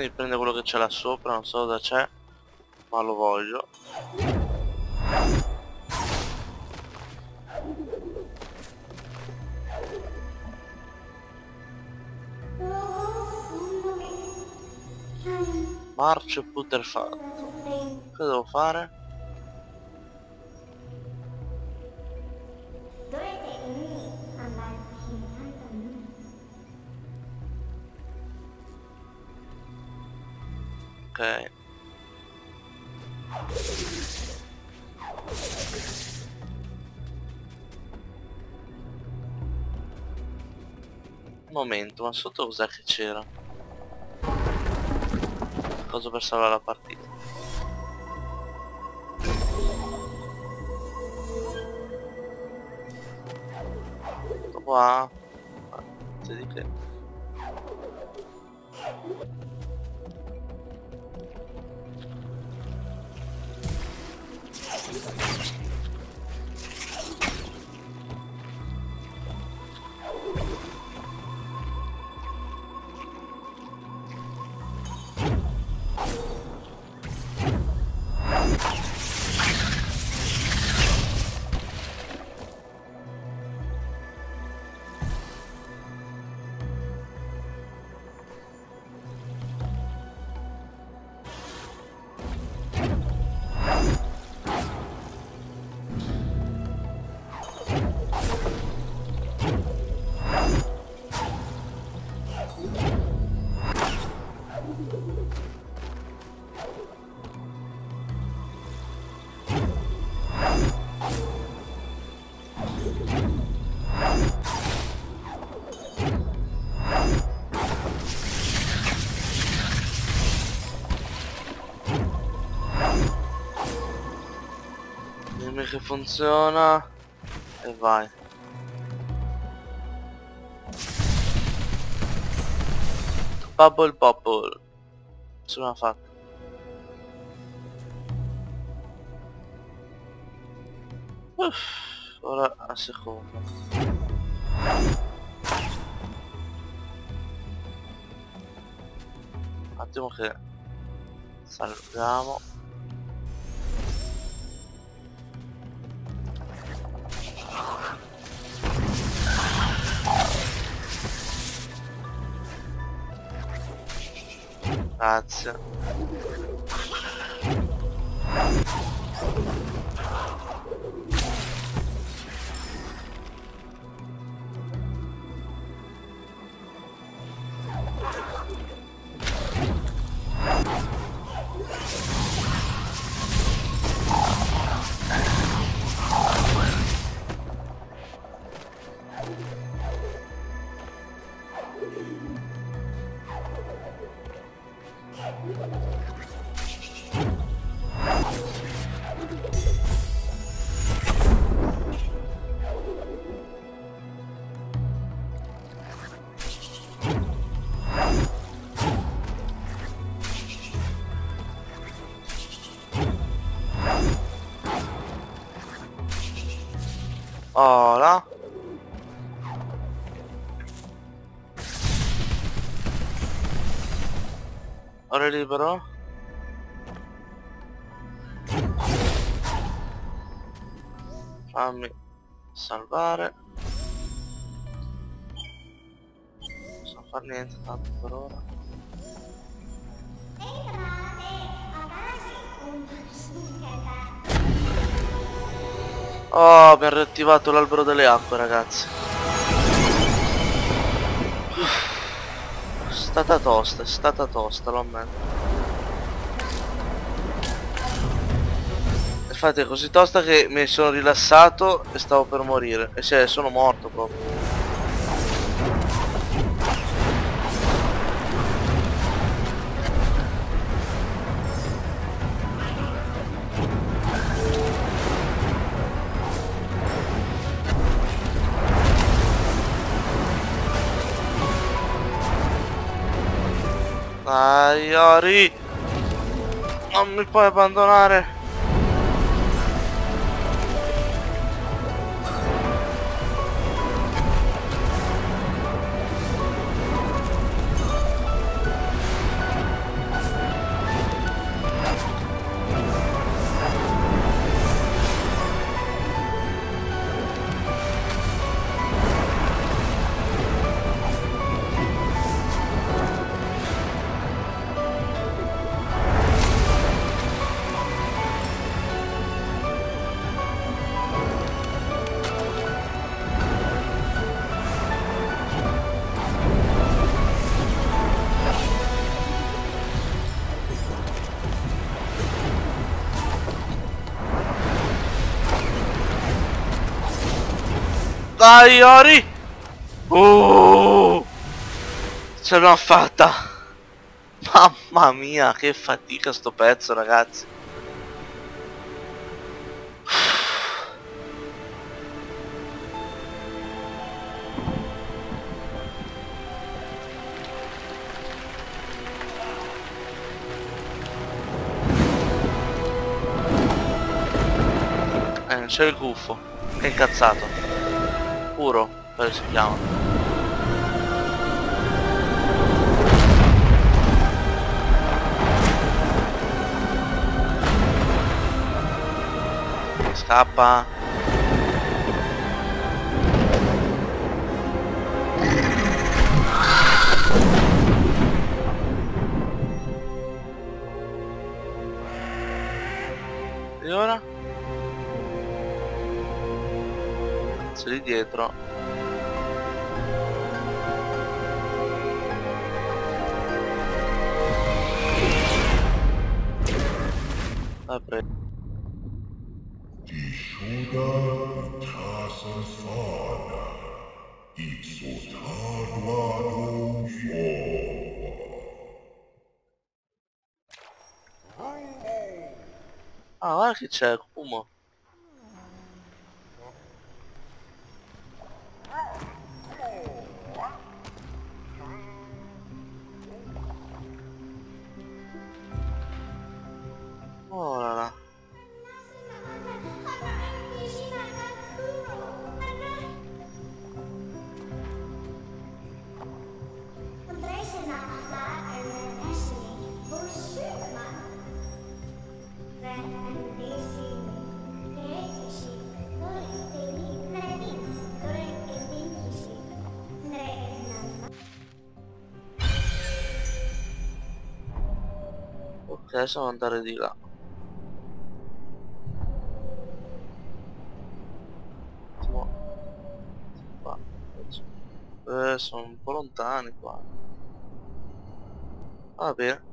niente di prendere quello che c'è là sopra, non so da c'è, ma lo voglio. Marcio putrefatto. Cosa devo fare? Ok. Un momento, ma sotto cos'è che c'era? Cosa per salvare la partita? Tutto qua. Di che? Dimmi che funziona e vai. Bubble bubble. Sono fatto. Uff, ora a seconda. Un attimo che salviamo. Grazie. Oh là. Ora è libero? Fammi salvare. Non so far niente tanto per ora. Oh, abbiamo riattivato l'albero delle acque, ragazzi. È stata tosta, lo ammetto. Infatti è così tosta che mi sono rilassato e stavo per morire. E cioè, sono morto proprio. Ayari, non mi puoi abbandonare. Dai Iori! Ce l'ho fatta! Mamma mia, che fatica sto pezzo, ragazzi! C'è il gufo, che incazzato. Puro, come si chiama. Scappa. E ora? Lì dietro apre. Ah, guarda che c'è Kumo. Adesso devo andare di là. Qua. Sono un po' lontani qua. Va bene.